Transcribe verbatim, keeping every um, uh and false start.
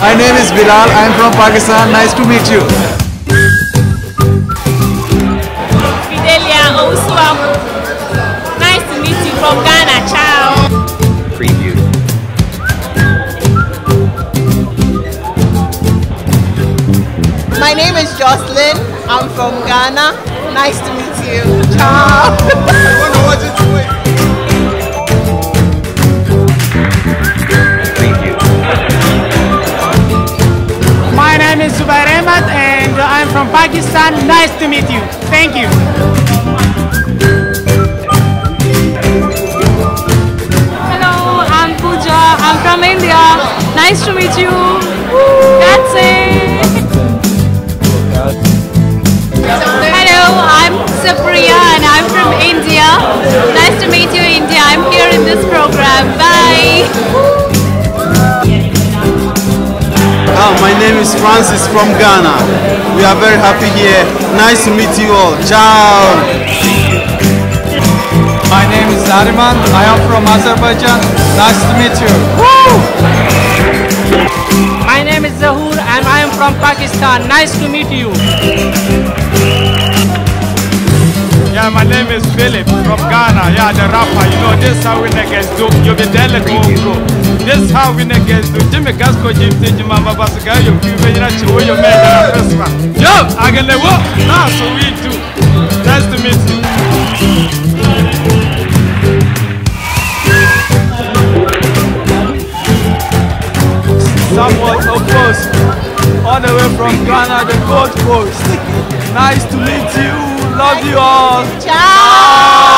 My name is Bilal. I'm from Pakistan. Nice to meet you. Fidelia Ousua. Nice to meet you from Ghana. Ciao. Preview. My name is Jocelyn. I'm from Ghana. Nice to meet you. Ciao. And I'm from Pakistan. Nice to meet you. Thank you. Hello, I'm Pooja. I'm from India. Nice to meet you. That's it. Hello, I'm Sapriya and I'm from India. Nice to meet you, India. I'm here in this program. Bye. My name is Francis from Ghana. We are very happy here. Nice to meet you all. Ciao. My name is Zariman. I am from Azerbaijan. Nice to meet you. Woo! My name is Zahoor and I am from Pakistan. Nice to meet you. Yeah, my name is Philip from Ghana. Yeah, the rapper. You know, this is how we niggas do. You be dealing with. This is how we niggas do. Jimmy Gasco, Jimmy, Jimmy, Mama, Basuga, you feel very much who you made the Christmas. Yo, I can live up. That's what we do. Nice to meet you. Somewhat, of course. All the way from Ghana, the Gold Coast. Nice to meet you. Love you all. Ciao.